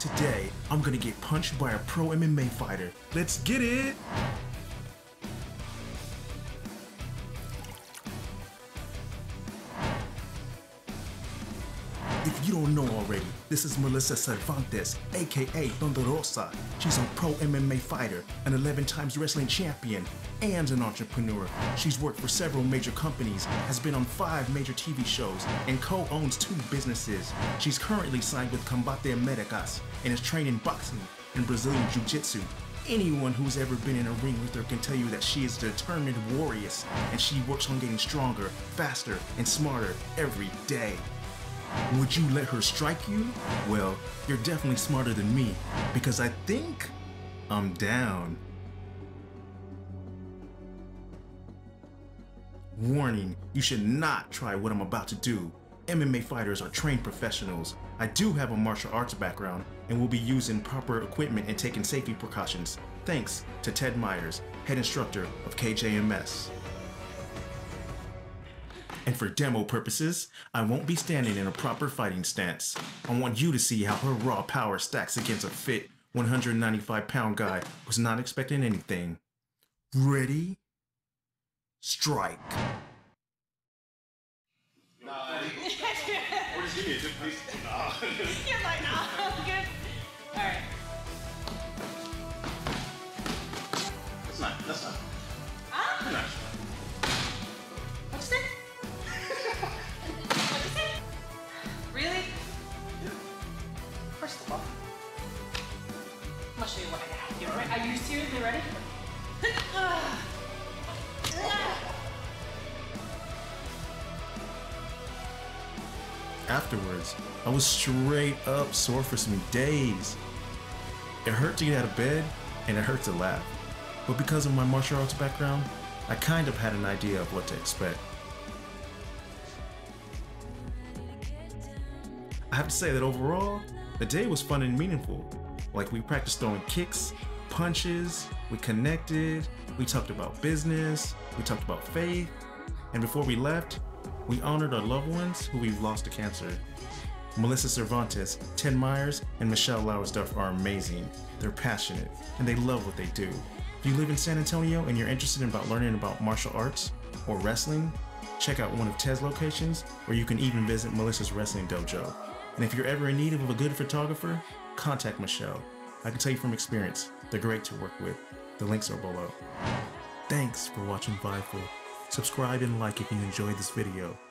Today, I'm gonna get punched by a pro MMA fighter. Let's get it! If you don't know already, this is Melissa Cervantes, aka Thunder Rosa. She's a pro MMA fighter, an 11 times wrestling champion, and an entrepreneur. She's worked for several major companies, has been on 5 major TV shows, and co-owns 2 businesses. She's currently signed with Combate Americas and is trained in boxing and Brazilian Jiu-Jitsu. Anyone who's ever been in a ring with her can tell you that she is a determined warrior, and she works on getting stronger, faster, and smarter every day. Would you let her strike you? Well, you're definitely smarter than me, because I think I'm down. Warning, you should not try what I'm about to do. MMA fighters are trained professionals. I do have a martial arts background and will be using proper equipment and taking safety precautions, thanks to Ted Myers, head instructor of KJMS. And for demo purposes, I won't be standing in a proper fighting stance. I want you to see how her raw power stacks against a fit 195-pound guy who's not expecting anything. Ready? Strike. You're like, oh, I'm good. All right. That's not. Huh? No. Are you seriously ready? Afterwards, I was straight up sore for some days. It hurt to get out of bed, and it hurt to laugh. But because of my martial arts background, I kind of had an idea of what to expect. I have to say that overall, the day was fun and meaningful. Like, we practiced throwing kicks, punches, we connected, we talked about business, we talked about faith, and before we left, we honored our loved ones who we've lost to cancer. Melissa Cervantes, Ted Myers, and Michelle Lowers-Duff are amazing. They're passionate, and they love what they do. If you live in San Antonio and you're interested about learning about martial arts or wrestling, check out one of Ted's locations, or you can even visit Melissa's Wrestling Dojo. And if you're ever in need of a good photographer, contact Michelle. I can tell you from experience, they're great to work with. The links are below. Thanks for watching Videful. Subscribe and like if you enjoyed this video.